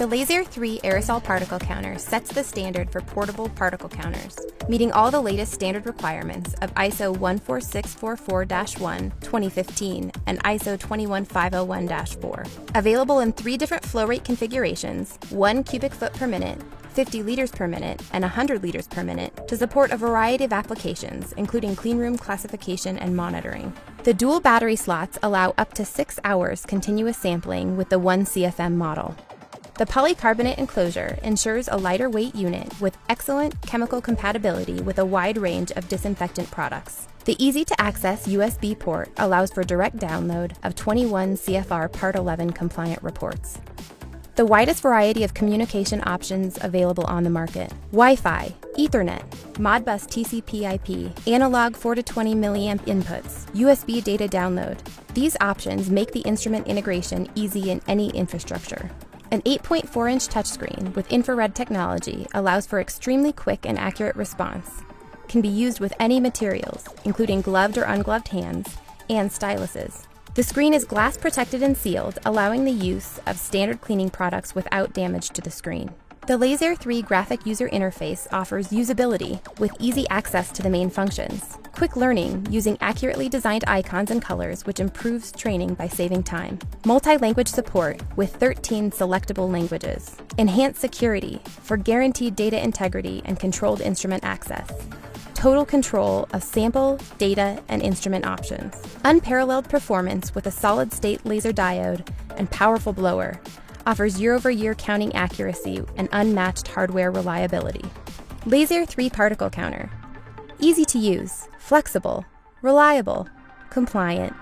The Lasair III aerosol particle counter sets the standard for portable particle counters, meeting all the latest standard requirements of ISO 14644-1 2015 and ISO 21501-4. Available in 3 different flow rate configurations, 1 cubic foot per minute, 50 liters per minute, and 100 liters per minute to support a variety of applications, including cleanroom classification and monitoring. The dual battery slots allow up to 6 hours continuous sampling with the 1 CFM model. The polycarbonate enclosure ensures a lighter weight unit with excellent chemical compatibility with a wide range of disinfectant products. The easy-to-access USB port allows for direct download of 21 CFR Part 11 compliant reports. The widest variety of communication options available on the market: Wi-Fi, Ethernet, Modbus TCP/IP, analog 4 to 20 milliamp inputs, USB data download. These options make the instrument integration easy in any infrastructure. An 8.4-inch touchscreen with infrared technology allows for extremely quick and accurate response, can be used with any materials, including gloved or ungloved hands, and styluses. The screen is glass protected and sealed, allowing the use of standard cleaning products without damage to the screen. The Lasair III graphic user interface offers usability with easy access to the main functions, quick learning using accurately designed icons and colors, which improves training by saving time, multi-language support with 13 selectable languages, enhanced security for guaranteed data integrity and controlled instrument access, total control of sample, data, and instrument options, unparalleled performance with a solid-state laser diode and powerful blower, offers year-over-year counting accuracy and unmatched hardware reliability. Lasair III particle counter. Easy to use, flexible, reliable, compliant.